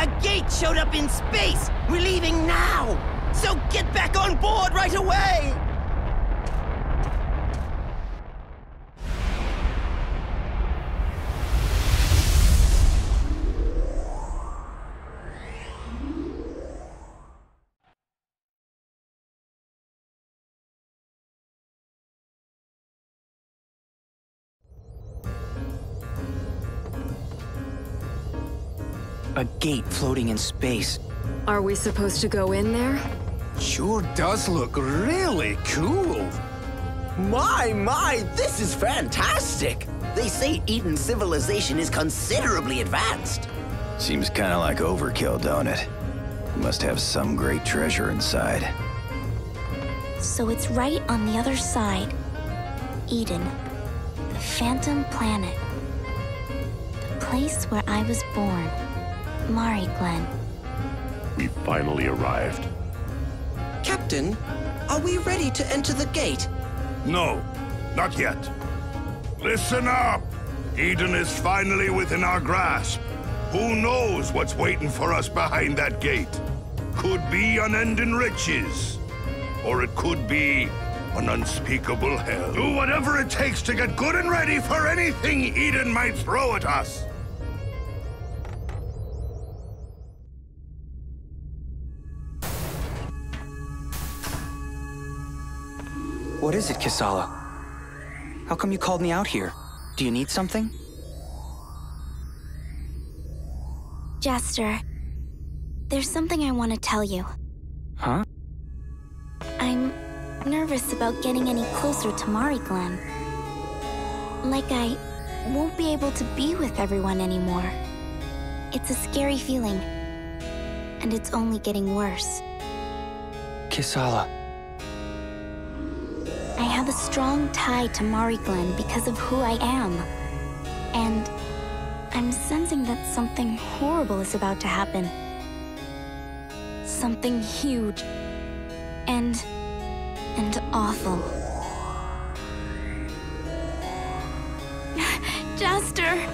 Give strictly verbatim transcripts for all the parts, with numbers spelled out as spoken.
A gate showed up in space! We're leaving now! So get back on board right away! A gate floating in space. Are we supposed to go in there? Sure does look really cool. My, my, this is fantastic! They say Eden civilization is considerably advanced. Seems kind of like overkill, don't it? Must have some great treasure inside. So it's right on the other side. Eden, the phantom planet. The place where I was born. Mariglenn. We finally arrived. Captain, are we ready to enter the gate? No, not yet. Listen up! Eden is finally within our grasp. Who knows what's waiting for us behind that gate? Could be unending riches. Or it could be an unspeakable hell. Do whatever it takes to get good and ready for anything Eden might throw at us. What is it, Kisala? How come you called me out here? Do you need something? Jaster, there's something I want to tell you. Huh? I'm nervous about getting any closer to Mariglenn. Like I won't be able to be with everyone anymore. It's a scary feeling, and it's only getting worse. Kisala. I have a strong tie to Mariglenn because of who I am. And I'm sensing that something horrible is about to happen. Something huge. And... and awful. Jaster!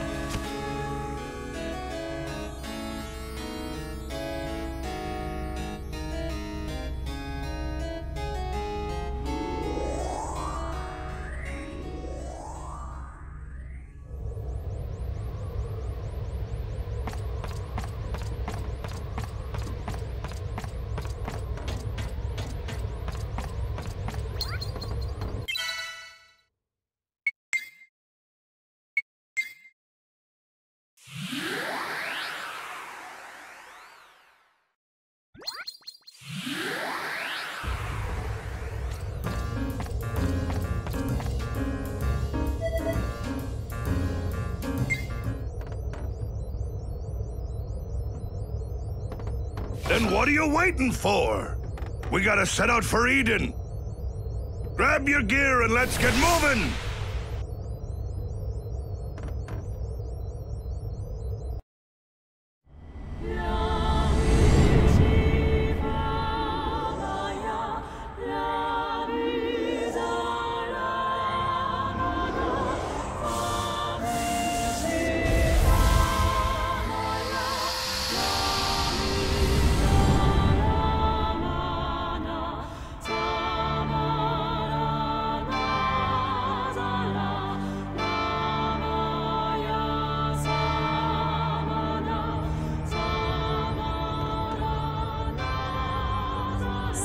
Then what are you waiting for? We gotta set out for Eden. Grab your gear and let's get moving!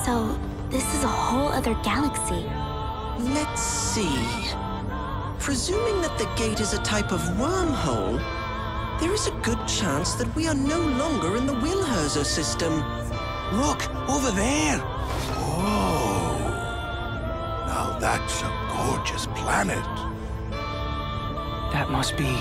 So, this is a whole other galaxy. Let's see. Presuming that the gate is a type of wormhole, there is a good chance that we are no longer in the Wilhurser system. Look, over there! Whoa! Now that's a gorgeous planet. That must be...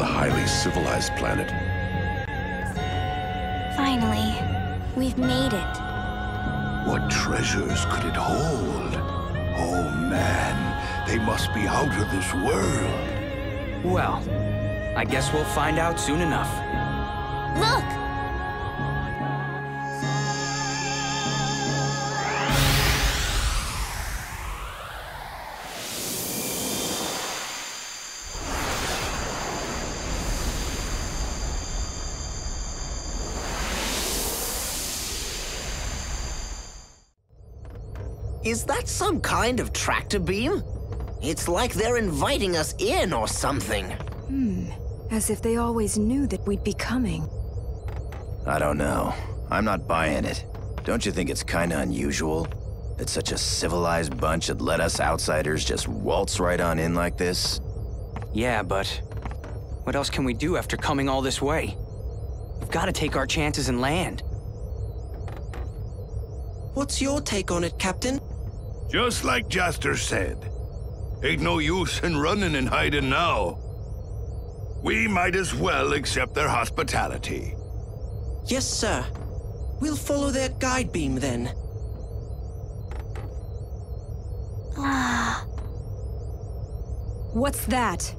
a highly civilized planet. Finally, we've made it. What treasures could it hold? Oh man, they must be out of this world. Well, I guess we'll find out soon enough. Look! Is that some kind of tractor beam? It's like they're inviting us in or something. Hmm. As if they always knew that we'd be coming. I don't know. I'm not buying it. Don't you think it's kinda unusual that such a civilized bunch would let us outsiders just waltz right on in like this? Yeah, but what else can we do after coming all this way? We've gotta take our chances and land. What's your take on it, Captain? Just like Jaster said, ain't no use in running and hiding now. We might as well accept their hospitality. Yes, sir. We'll follow their guide beam then. Ah. What's that?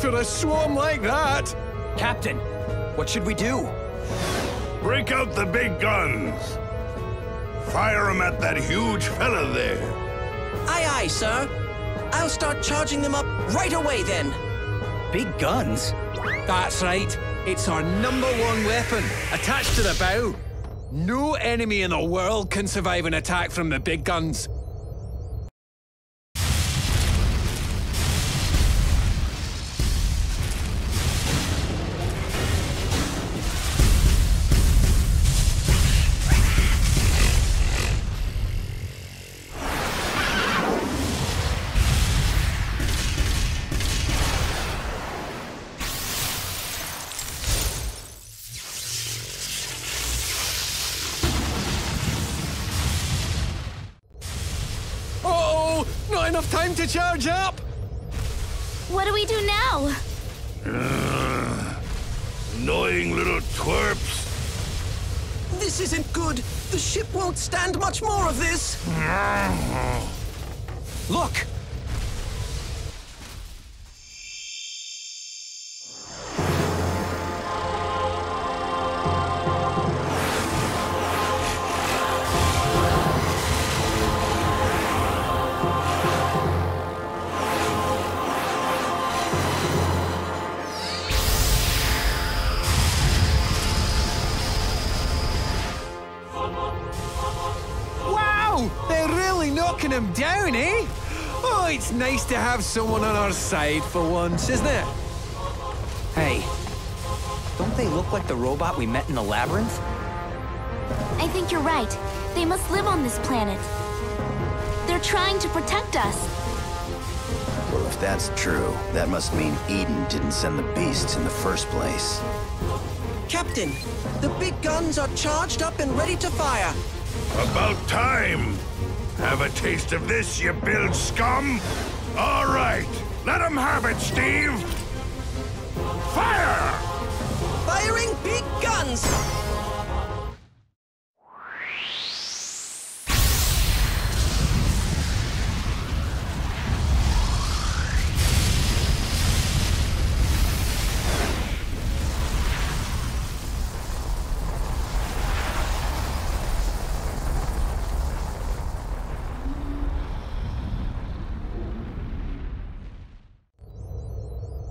For a swarm like that! Captain, what should we do? Break out the big guns! Fire them at that huge fella there! Aye aye, sir! I'll start charging them up right away then! Big guns? That's right! It's our number one weapon, attached to the bow! No enemy in the world can survive an attack from the big guns! To charge up! What do we do now? Uh, annoying little twerps. This isn't good. The ship won't stand much more of this. Look! Him down, eh? Oh, it's nice to have someone on our side for once, isn't it? Hey, don't they look like the robot we met in the labyrinth? I think you're right. They must live on this planet. They're trying to protect us. Well, if that's true, that must mean Eden didn't send the beasts in the first place. Captain, the big guns are charged up and ready to fire. About time! Have a taste of this, you build scum! All right, let them have it, Steve! Fire! Firing big guns!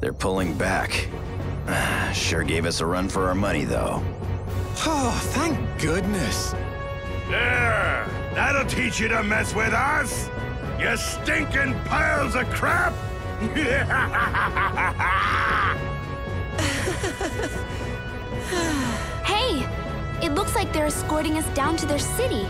They're pulling back. Sure gave us a run for our money, though. Oh, thank goodness. There! That'll teach you to mess with us! You stinking piles of crap! Hey! It looks like they're escorting us down to their city.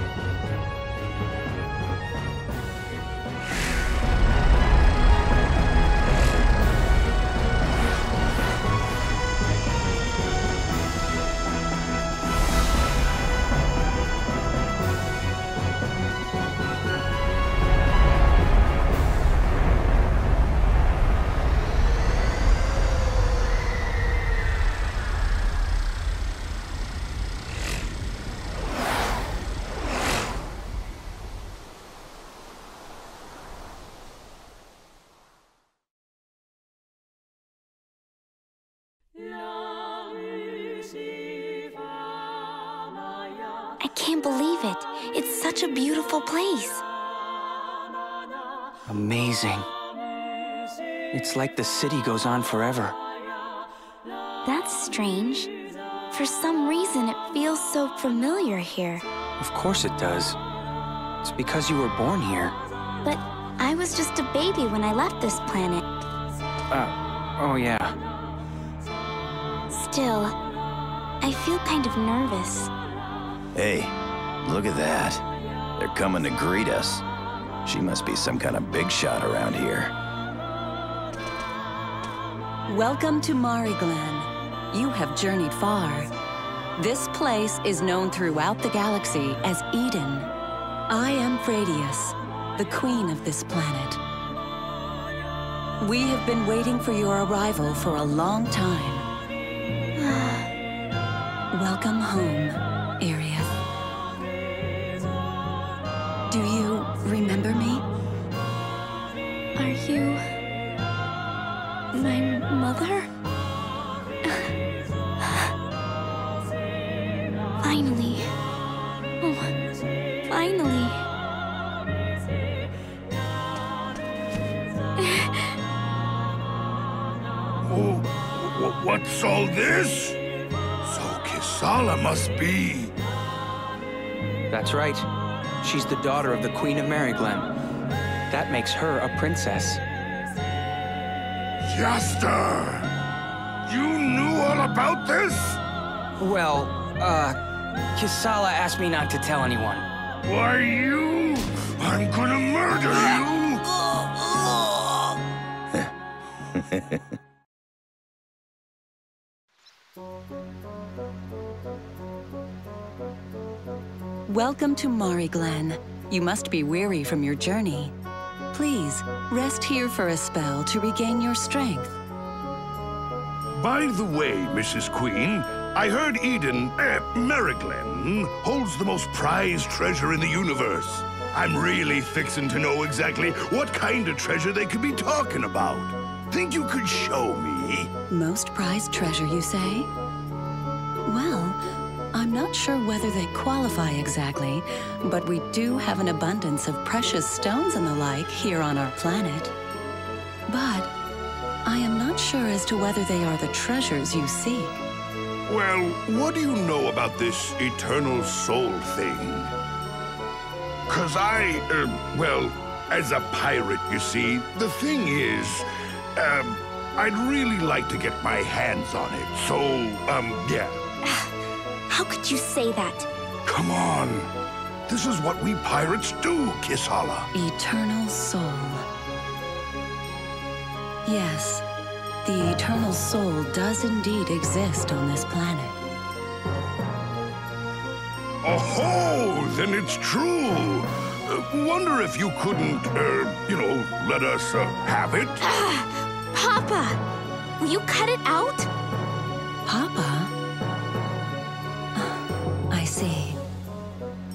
It's such a beautiful place. Amazing. It's like the city goes on forever. That's strange. For some reason, it feels so familiar here. Of course it does. It's because you were born here. But I was just a baby when I left this planet. Uh, oh yeah. Still, I feel kind of nervous. Hey. Look at that. They're coming to greet us. She must be some kind of big shot around here. Welcome to Mariglenn. You have journeyed far. This place is known throughout the galaxy as Eden. I am Fradius, the queen of this planet. We have been waiting for your arrival for a long time. Welcome home, Arieth. Do you remember me? Are you... my mother? Finally. Oh, finally. Oh, what's all this? So Kisala must be. That's right. She's the daughter of the Queen of Mariglenn. That makes her a princess. Jaster! You knew all about this? Well, uh... Kisala asked me not to tell anyone. Why you? I'm gonna murder you! Welcome to Mariglenn. You must be weary from your journey. Please, rest here for a spell to regain your strength. By the way, Missus Queen, I heard Eden, eh, Mariglenn, holds the most prized treasure in the universe. I'm really fixing to know exactly what kind of treasure they could be talking about. Think you could show me? Most prized treasure, you say? Well... I'm not sure whether they qualify exactly, but we do have an abundance of precious stones and the like here on our planet. But I am not sure as to whether they are the treasures you seek. Well, what do you know about this eternal soul thing? 'Cause I, uh, well, as a pirate, you see, the thing is, um, I'd really like to get my hands on it, so, um, yeah. How could you say that? Come on. This is what we pirates do, Kisala. Eternal soul. Yes, the eternal soul does indeed exist on this planet. Oh-ho! Then it's true. Uh, wonder if you couldn't, uh, you know, let us uh, have it? Uh, Papa! Will you cut it out? Papa? I see.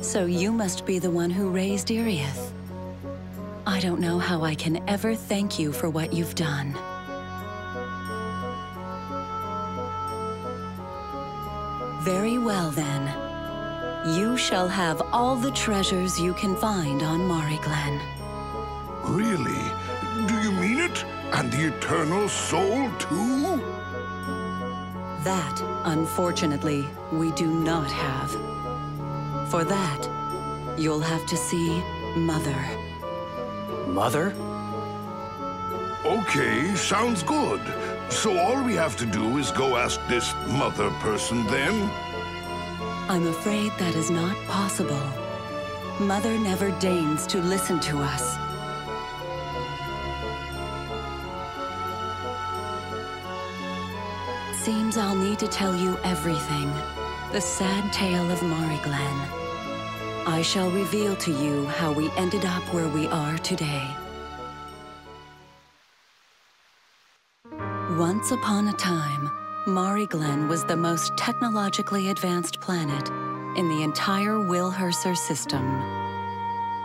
So you must be the one who raised Iriath. I don't know how I can ever thank you for what you've done. Very well then. You shall have all the treasures you can find on Mariglenn. Really? Do you mean it? And the eternal soul, too? That, unfortunately, we do not have. For that, you'll have to see Mother. Mother? Okay, sounds good. So all we have to do is go ask this Mother person, then? I'm afraid that is not possible. Mother never deigns to listen to us. Seems I'll need to tell you everything. The sad tale of Mariglenn. I shall reveal to you how we ended up where we are today. Once upon a time, Mariglenn was the most technologically advanced planet in the entire Wilhurser system.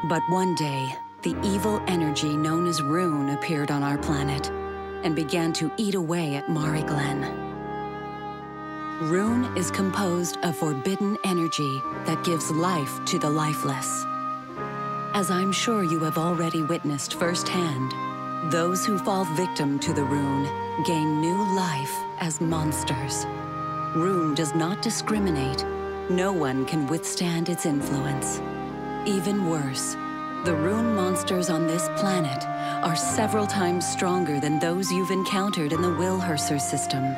But one day, the evil energy known as Rune appeared on our planet and began to eat away at Mariglenn. Rune is composed of forbidden energy that gives life to the lifeless. As I'm sure you have already witnessed firsthand, those who fall victim to the Rune gain new life as monsters. Rune does not discriminate. No one can withstand its influence. Even worse, the Rune monsters on this planet are several times stronger than those you've encountered in the Wilhurser system.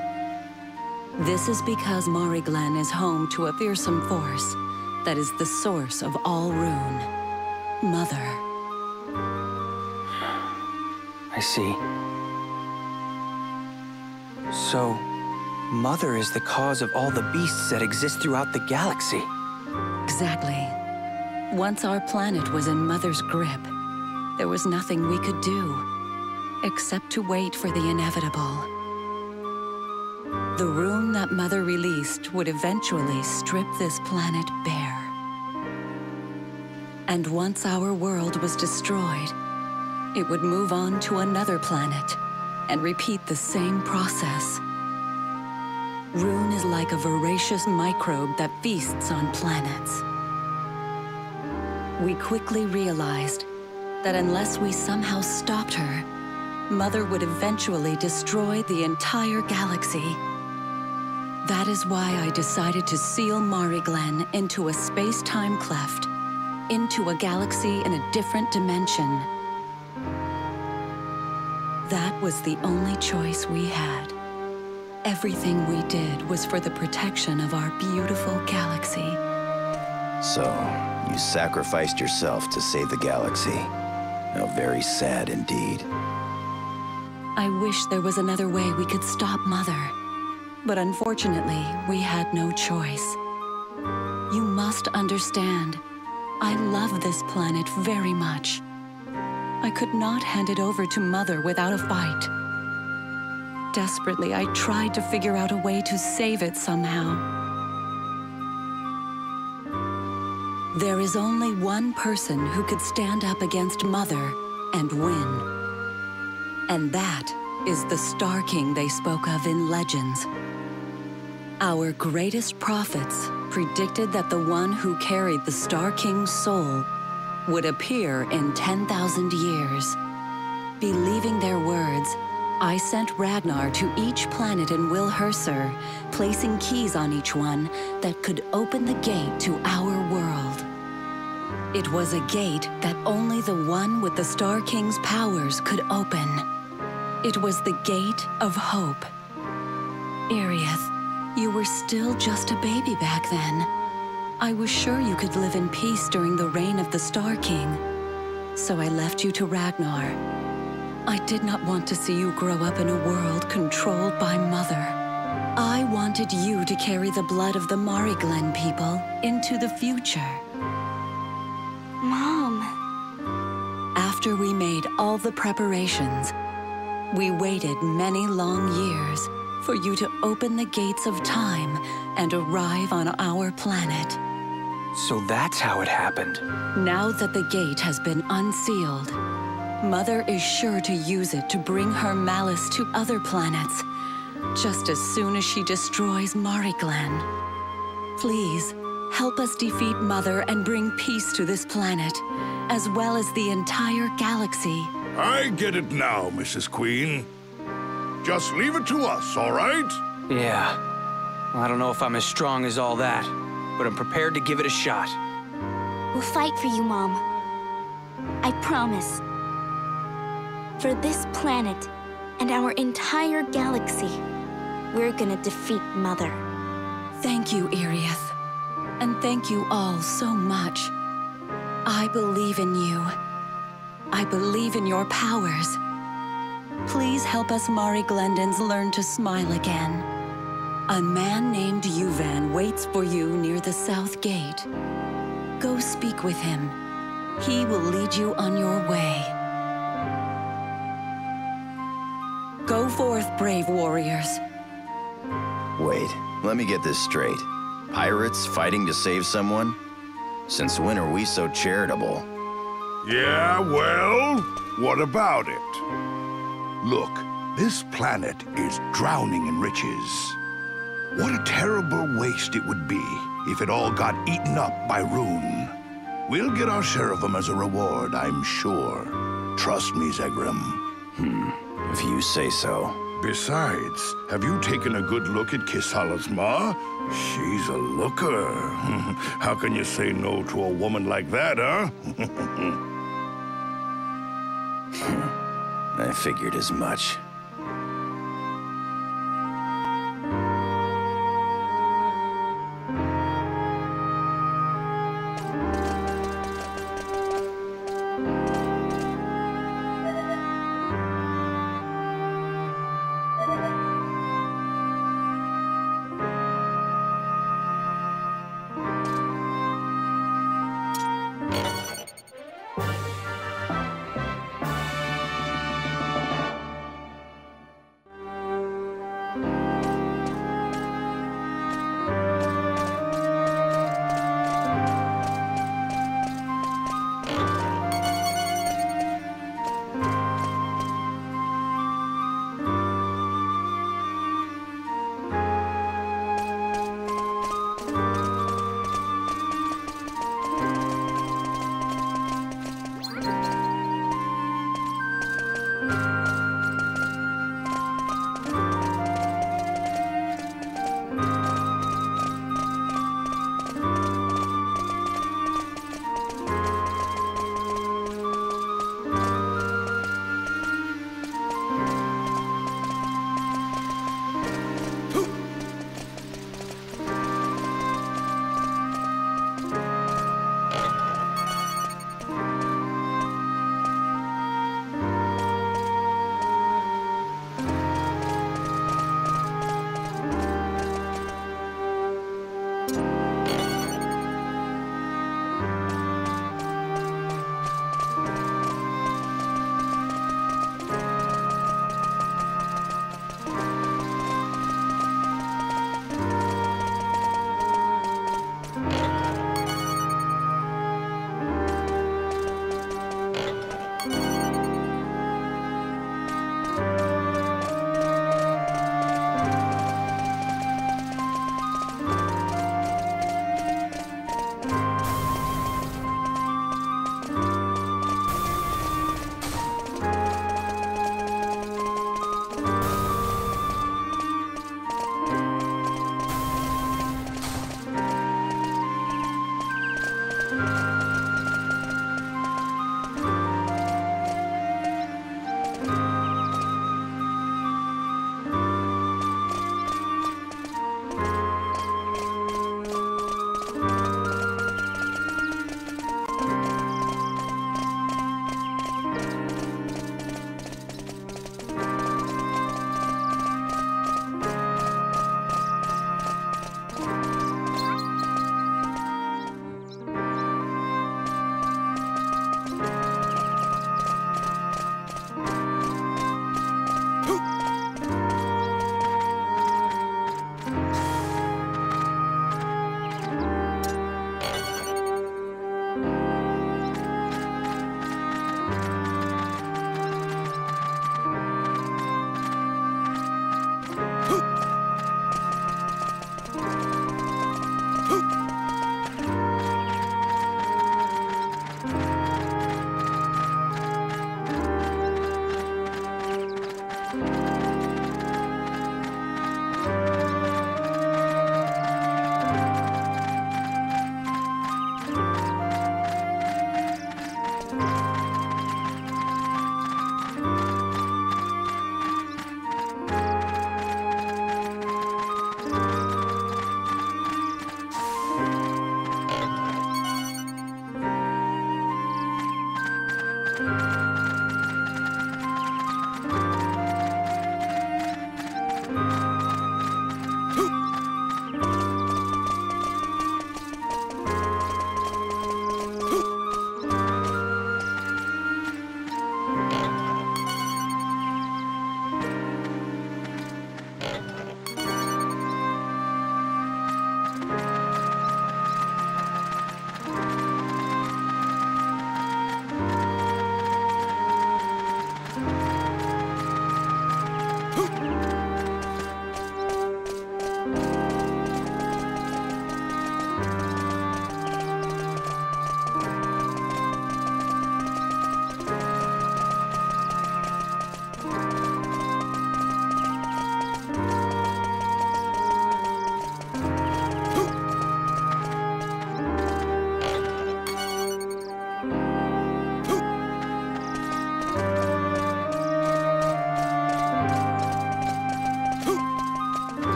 This is because Mariglenn is home to a fearsome force that is the source of all Rune. Mother. I see. So, Mother is the cause of all the beasts that exist throughout the galaxy. Exactly. Once our planet was in Mother's grip, there was nothing we could do except to wait for the inevitable. The Rune that Mother released would eventually strip this planet bare. And once our world was destroyed, it would move on to another planet and repeat the same process. Rune is like a voracious microbe that feasts on planets. We quickly realized that unless we somehow stopped her, Mother would eventually destroy the entire galaxy. That is why I decided to seal Mariglenn into a space-time cleft, into a galaxy in a different dimension. That was the only choice we had. Everything we did was for the protection of our beautiful galaxy. So, you sacrificed yourself to save the galaxy. Now, very sad indeed. I wish there was another way we could stop Mother. But unfortunately, we had no choice. You must understand, I love this planet very much. I could not hand it over to Mother without a fight. Desperately, I tried to figure out a way to save it somehow. There is only one person who could stand up against Mother and win. And that is the Star King they spoke of in legends. Our greatest prophets predicted that the one who carried the Star King's soul would appear in ten thousand years. Believing their words, I sent Ragnar to each planet in Wilhurser, placing keys on each one that could open the gate to our world. It was a gate that only the one with the Star King's powers could open. It was the gate of hope. Arieth, you were still just a baby back then. I was sure you could live in peace during the reign of the Star King, so I left you to Ragnar. I did not want to see you grow up in a world controlled by Mother. I wanted you to carry the blood of the Mariglenn people into the future. Mom. After we made all the preparations, we waited many long years for you to open the gates of time and arrive on our planet. So that's how it happened. Now that the gate has been unsealed, Mother is sure to use it to bring her malice to other planets, just as soon as she destroys Mariglenn. Please, help us defeat Mother and bring peace to this planet, as well as the entire galaxy. I get it now, Missus Queen. Just leave it to us, all right? Yeah. Well, I don't know if I'm as strong as all that, but I'm prepared to give it a shot. We'll fight for you, Mom. I promise. For this planet and our entire galaxy, we're gonna defeat Mother. Thank you, Iriath. And thank you all so much. I believe in you. I believe in your powers. Please help us Mariglendans learn to smile again. A man named Yuvan waits for you near the south gate. Go speak with him. He will lead you on your way. Go forth, brave warriors. Wait, let me get this straight. Pirates fighting to save someone? Since when are we so charitable? Yeah, well, what about it? Look, this planet is drowning in riches. What a terrible waste it would be if it all got eaten up by Rune. We'll get our share of them as a reward, I'm sure. Trust me, Zegram. Hmm, if you say so. Besides, have you taken a good look at Kisala's ma? She's a looker. How can you say no to a woman like that, huh? I figured as much.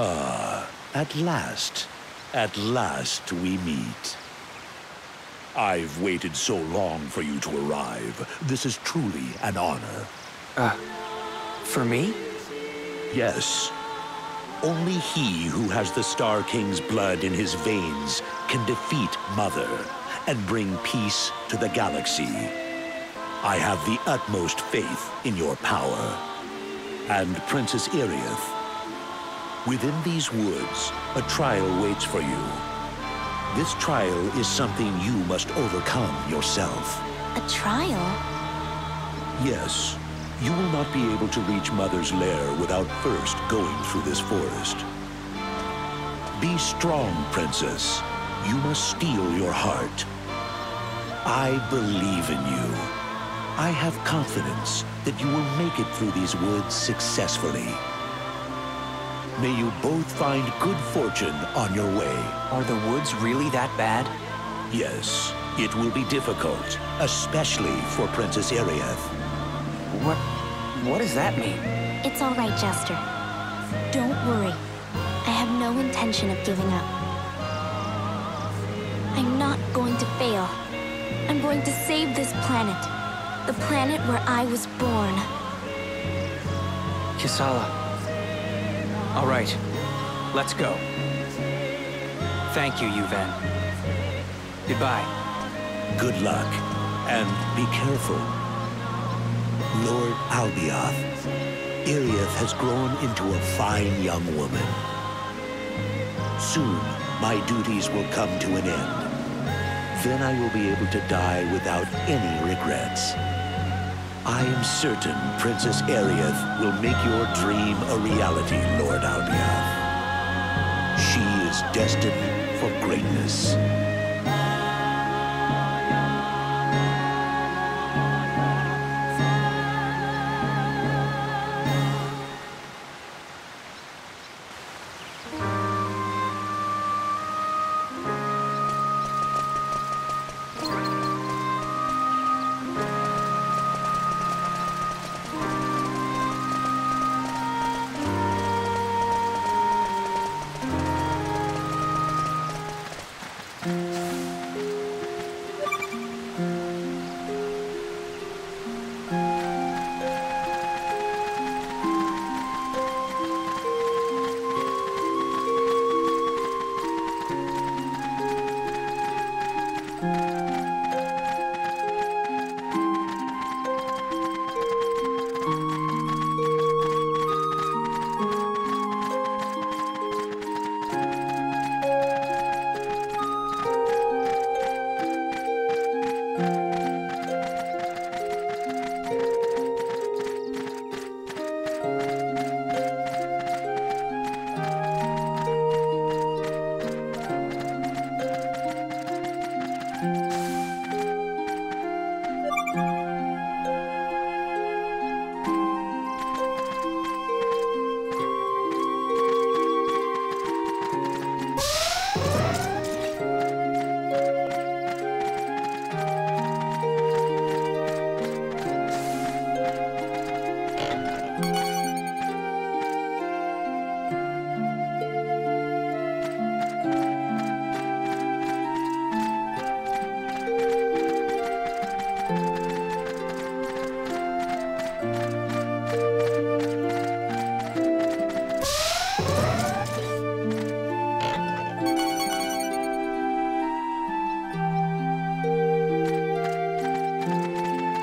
Ah, at last, at last we meet. I've waited so long for you to arrive. This is truly an honor. Uh, for me? Yes. Only he who has the Star King's blood in his veins can defeat Mother and bring peace to the galaxy. I have the utmost faith in your power. And Princess Iriath, within these woods, a trial waits for you. This trial is something you must overcome yourself. A trial? Yes. You will not be able to reach Mother's lair without first going through this forest. Be strong, Princess. You must steel your heart. I believe in you. I have confidence that you will make it through these woods successfully. May you both find good fortune on your way. Are the woods really that bad? Yes, it will be difficult, especially for Princess Arieth. What... what does that mean? It's all right, Jaster. Don't worry. I have no intention of giving up. I'm not going to fail. I'm going to save this planet. The planet where I was born. Kisala. All right. Let's go. Thank you, Yuvan. Goodbye. Good luck. And be careful. Lord Albioth, Iriath has grown into a fine young woman. Soon, my duties will come to an end. Then I will be able to die without any regrets. I am certain Princess Iriath will make your dream a reality, Lord Albioth. She is destined for greatness.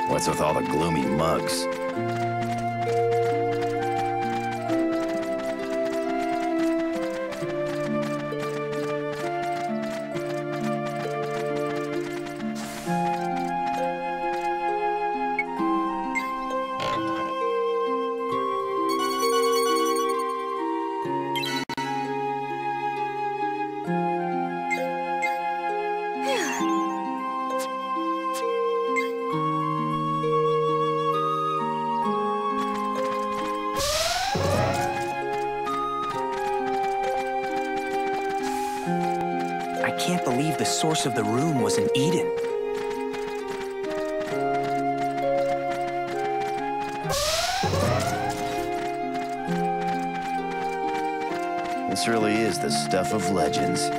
What's with all the gloomy mugs? The source of the Rune was in Eden. This really is the stuff of legends.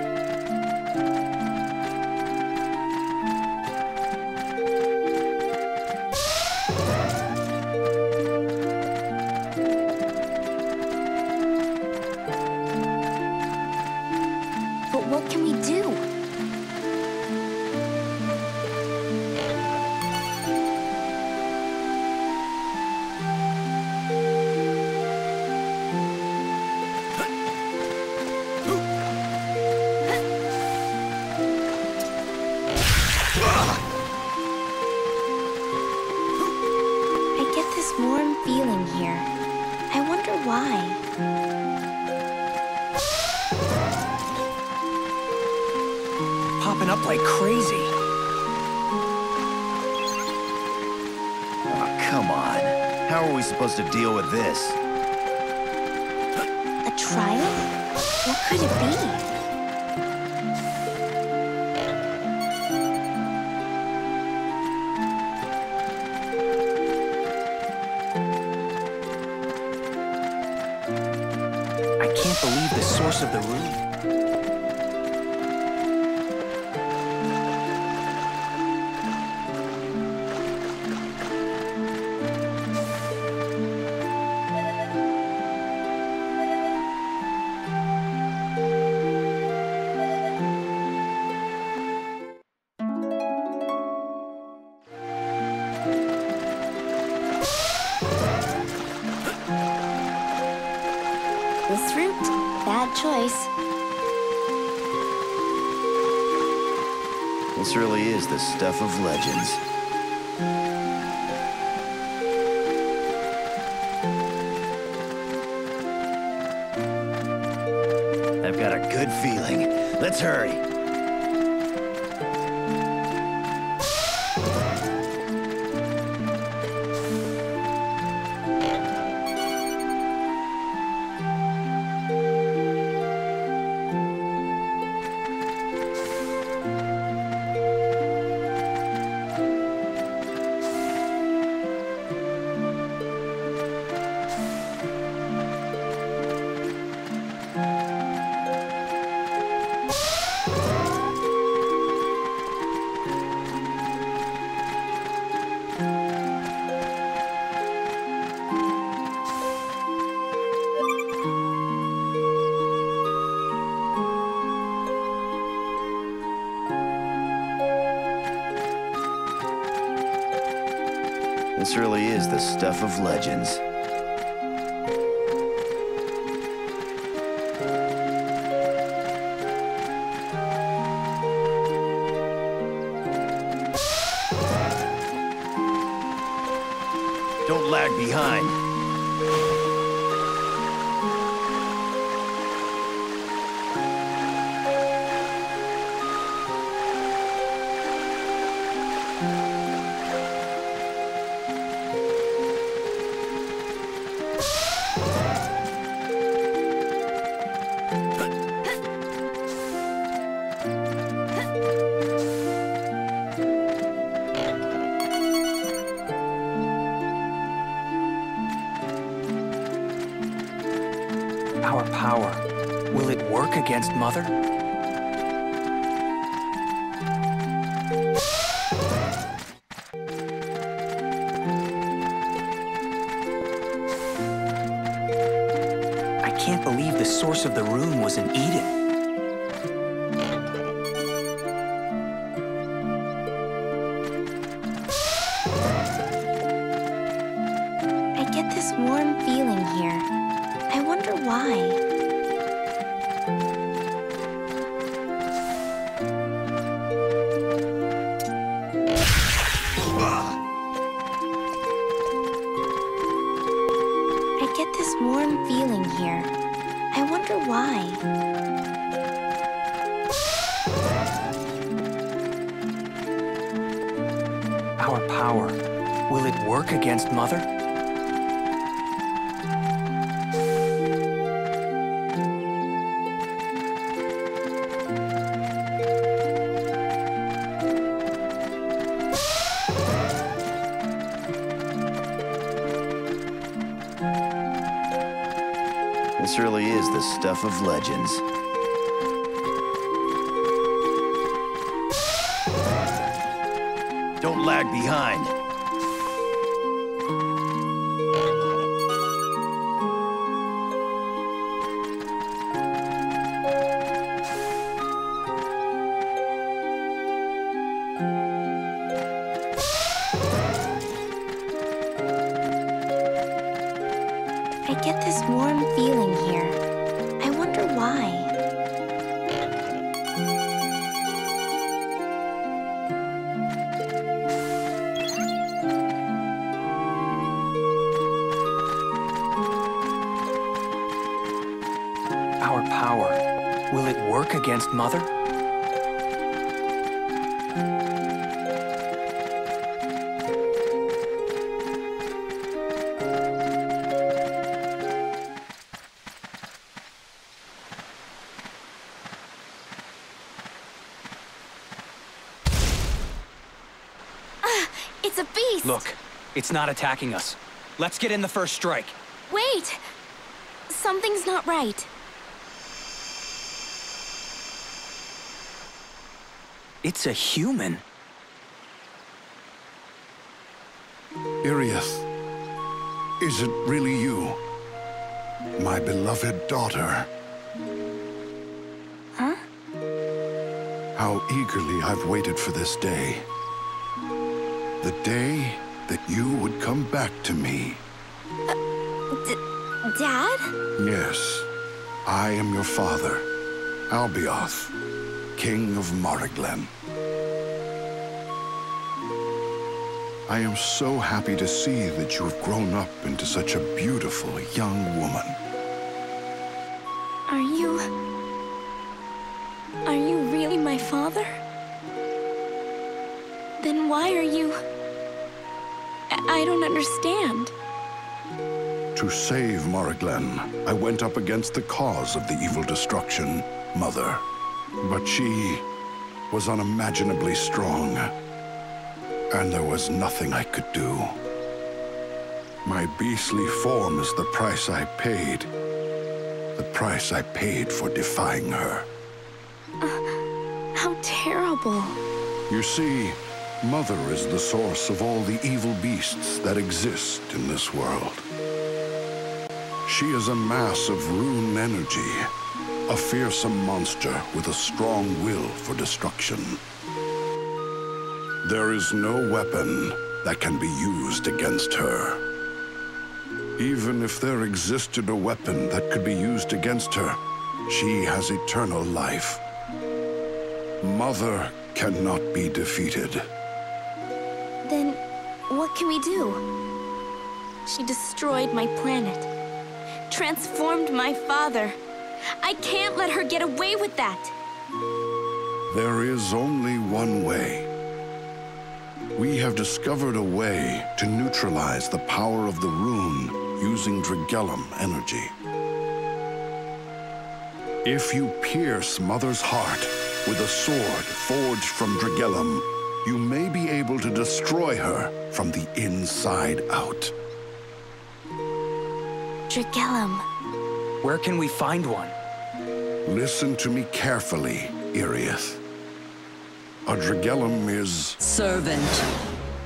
The stuff of legends. I've got a good feeling. Let's hurry. This really is the stuff of legends. Don't lag behind. Mother? I can't believe the source of the rune was in Eden. I get this warm feeling here. I wonder why. Against Mother? This really is the stuff of legends. Don't lag behind. Against Mother? Ah, it's a beast! Look, it's not attacking us. Let's get in the first strike. Wait! Something's not right. It's a human. Iriath, is it really you? My beloved daughter. Huh? How eagerly I've waited for this day. The day that you would come back to me. Uh, Dad? Yes. I am your father, Albioth, King of Mariglenn. I am so happy to see that you have grown up into such a beautiful young woman. Are you... are you really my father? Then why are you... I, I don't understand. To save Mariglenn, I went up against the cause of the evil destruction, Mother. But she was unimaginably strong. And there was nothing I could do. My beastly form is the price I paid. The price I paid for defying her. Uh, how terrible. You see, Mother is the source of all the evil beasts that exist in this world. She is a mass of Rune energy, a fearsome monster with a strong will for destruction. There is no weapon that can be used against her. Even if there existed a weapon that could be used against her, she has eternal life. Mother cannot be defeated. Then what can we do? She destroyed my planet, transformed my father. I can't let her get away with that. There is only one way. We have discovered a way to neutralize the power of the rune using Drigellum energy. If you pierce Mother's heart with a sword forged from Drigellum, you may be able to destroy her from the inside out. Drigellum. Where can we find one? Listen to me carefully, Iriath. A Drigellum is... Servant,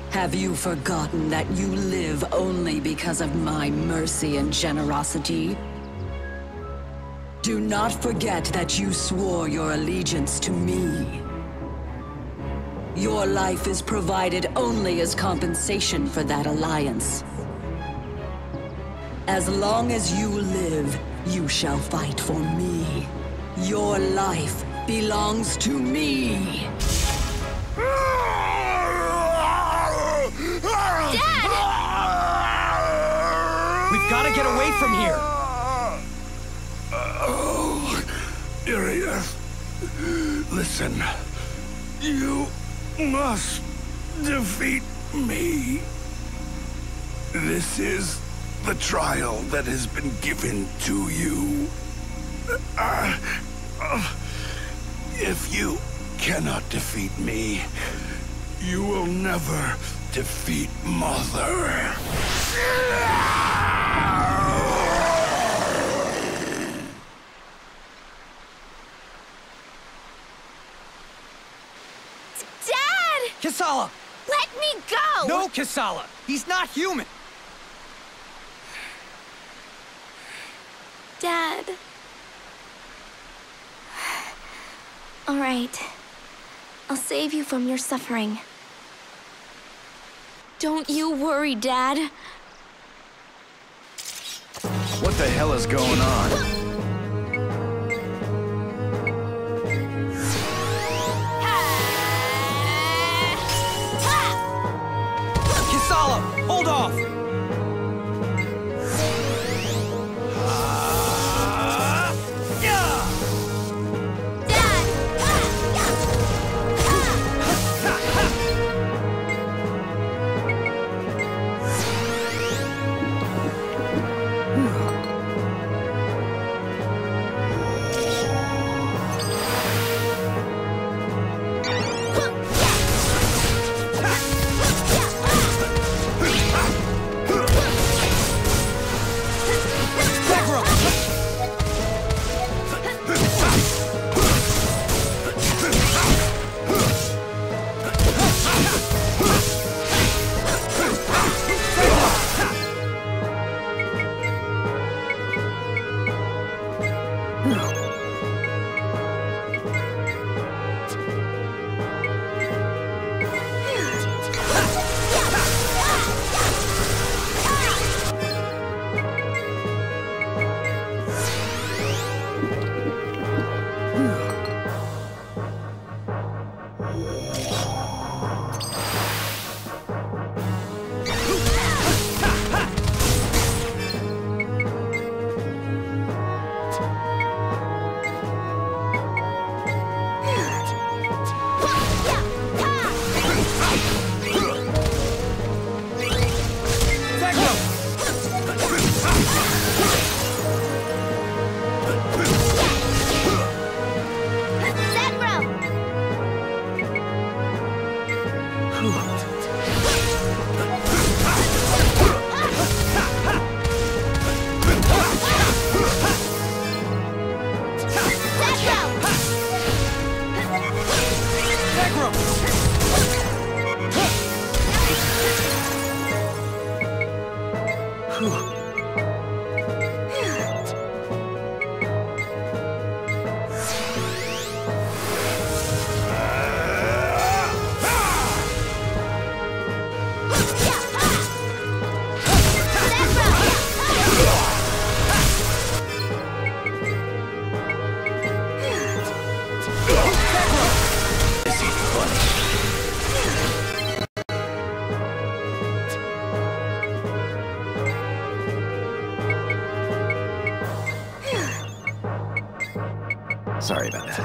have you forgotten that you live only because of my mercy and generosity? Do not forget that you swore your allegiance to me. Your life is provided only as compensation for that alliance. As long as you live, you shall fight for me. Your life belongs to me. Dad! We've got to get away from here! Oh, Iriath, listen. You must defeat me. This is the trial that has been given to you. Uh, uh, if you cannot defeat me, you will never defeat Mother. Kisala! Let me go! No, Kisala! He's not human! Dad... All right. I'll save you from your suffering. Don't you worry, Dad. What the hell is going on? Hold off! Sorry about that.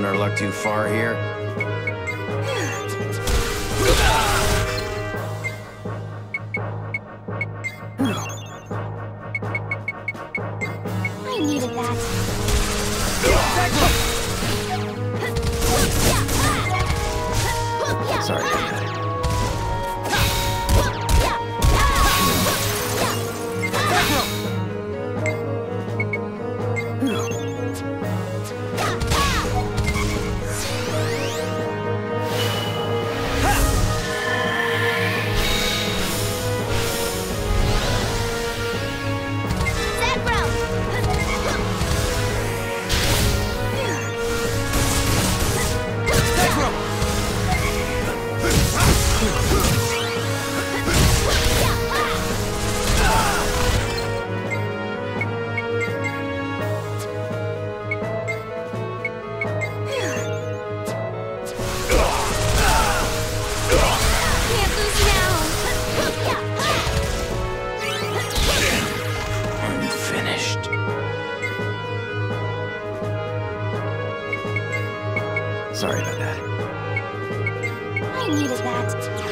Our luck too far here. I needed that. Sorry about that. Sorry about that. I needed that.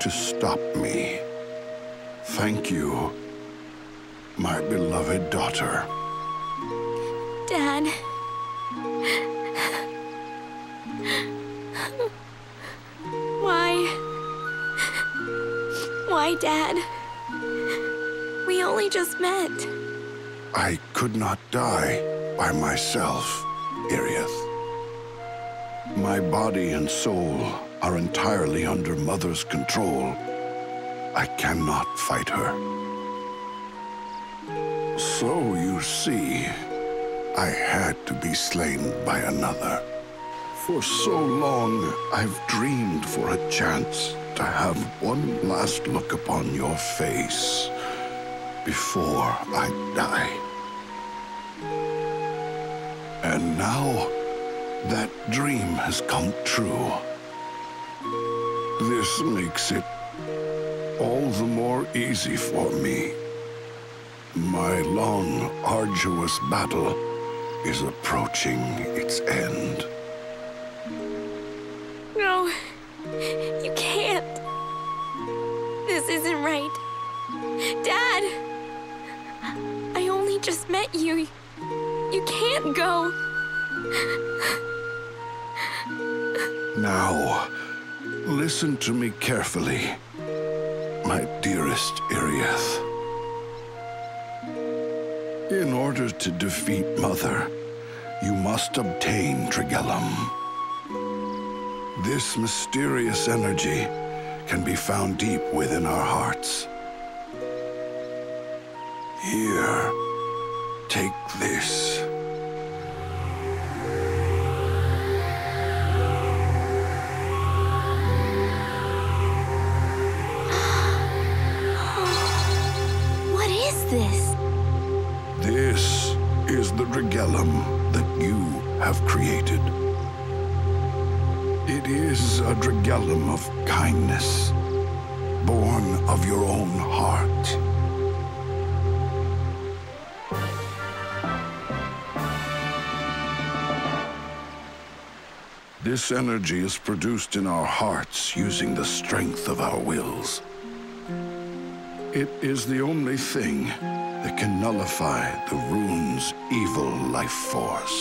To stop me. Thank you, my beloved daughter. Dad. Why Why, Dad? We only just met. I could not die by myself, Iriath. My body and soul are entirely under Mother's control. I cannot fight her. So you see, I had to be slain by another. For so long, I've dreamed for a chance to have one last look upon your face before I die. And now, that dream has come true. This makes it all the more easy for me. My long, arduous battle is approaching its end. No, you can't. This isn't right. Dad, I only just met you. You can't go. Now, listen to me carefully, my dearest Iriath. In order to defeat Mother, you must obtain Drigellum. This mysterious energy can be found deep within our hearts. Here, take this. What is this? This is the Drigellum that you have created. It is a Drigellum of kindness, born of your own heart. This energy is produced in our hearts using the strength of our wills. It is the only thing that can nullify the rune's evil life force.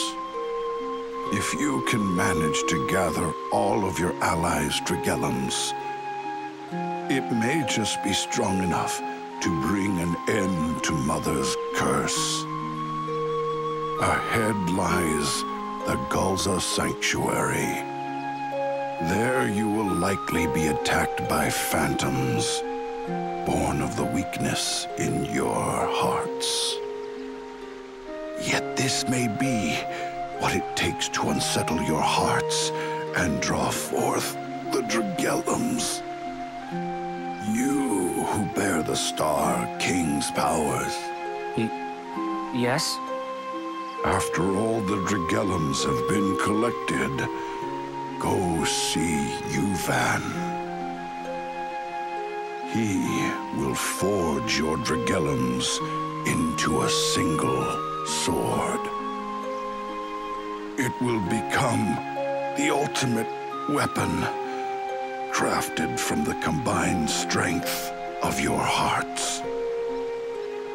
If you can manage to gather all of your allies' Drigellums, it may just be strong enough to bring an end to Mother's curse. Ahead lies the Gulza Sanctuary. There you will likely be attacked by phantoms, born of the weakness in your hearts. Yet this may be what it takes to unsettle your hearts and draw forth the Drigellums. You who bear the Star King's powers. Y- yes? After all the Drigellums have been collected, go see Yuvan. He will forge your Drigellums into a single sword. It will become the ultimate weapon, crafted from the combined strength of your hearts.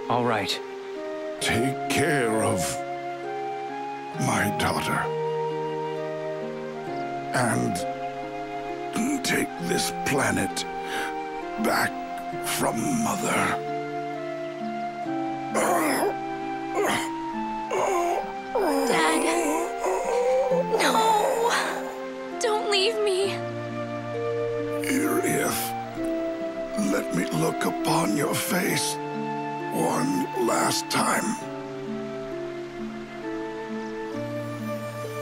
All right. Take care of my daughter. And take this planet back from Mother. Dad, no, don't leave me. Iriath, let me look upon your face one last time.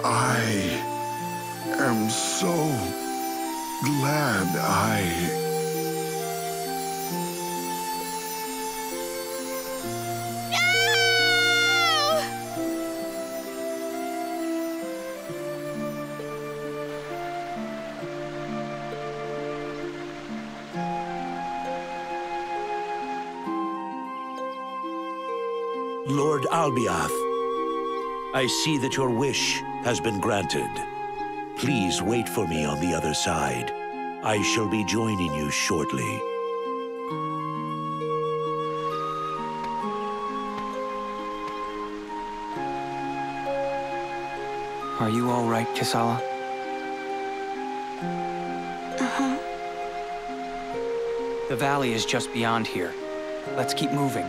I am so glad I... Lord Albioth, I see that your wish has been granted. Please wait for me on the other side. I shall be joining you shortly. Are you all right, Kisala? Uh-huh. The valley is just beyond here. Let's keep moving.